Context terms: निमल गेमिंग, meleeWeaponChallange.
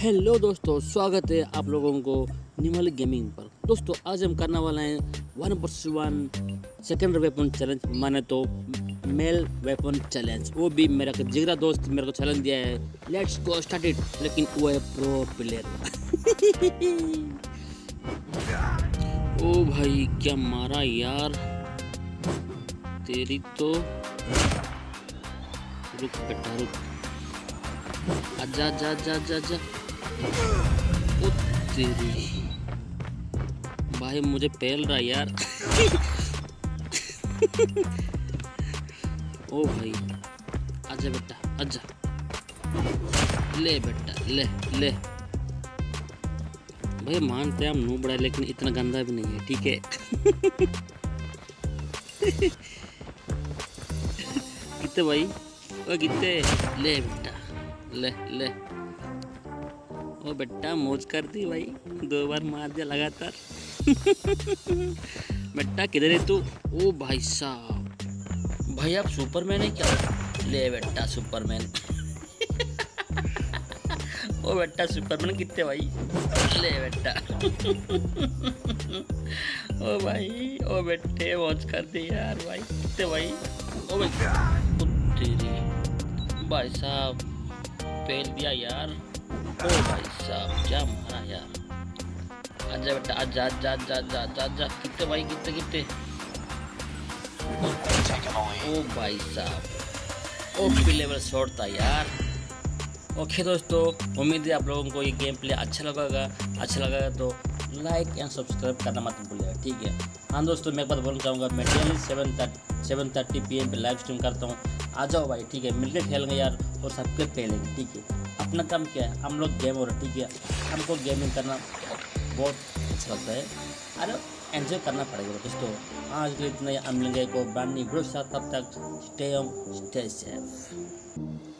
Hello दोस्तों, स्वागत है आप लोगों को निमल गेमिंग पर। दोस्तों आज हम करने वाले हैं 1v1 सेकेंड वेपन चैलेंज, माने तो मेल वेपन चैलेंज। वो भी मेरा जिगरा दोस्त मेरे को चैलेंज दिया है, लेट्स गो स्टार्ट इट। लेकिन वो है प्रो प्लेयर। ओ भाई क्या मारा यार, तेरी तो रुक बेटा रुक, आजा जा जा जा जा। ओ तेरी भाई मुझे पेल रहा यार। ओ भाई आजा बेटा आजा, ले बेटा ले ले। भाई मानते हैं हम नो बड़ा, लेकिन इतना गंदा भी नहीं है, ठीक है। कितने भाई, ओ कितने, ले बेटा ले ले। ओ बेटा मौज कर दी भाई, दो बार मार दिया लगातार। बेटा किधर है तू? ओ भाई साहब, भाई आप सुपरमैन है क्या? ले बेटा सुपरमैन। ओ बेटा सुपरमैन कितने भाई, ले बेटा। ओ भाई, ओ बेटे मौज कर दी यार भाई, कितने भाई। ओ बेटा तेरी भाई साहब पेल दिया यार। ओ भाई साहब क्या मारा यार। आजा बेटा आजा जा जा जा जा जा। कितने भाई कितने कितने। ओ भाई साहब, ओपी लेवल शॉट था यार। ओके दोस्तों, उम्मीद है आप लोगों को ये गेम प्ले अच्छा लगेगा तो लाइक एंड सब्सक्राइब करना मत भूलिएगा, ठीक है। हाँ दोस्तों, मैं एक बात बोलना चाहूँगा, मैं डेली 7:30 PM पर लाइव स्ट्रीम करता हूँ। आ जाओ भाई, ठीक है, मिलकर खेलेंगे यार और सबके पहलेंगे, ठीक है। अपना काम क्या है, हम लोग गेम हो रहे, ठीक है। हमको गेमिंग करना बहुत अच्छा लगता है, अरे एंजॉय करना पड़ेगा दोस्तों। आज के लिए इतना ही, हम मिलेंगे को ब्रांड न्यू वीडियो के साथ। तब तक स्टे होम स्टे सेफ।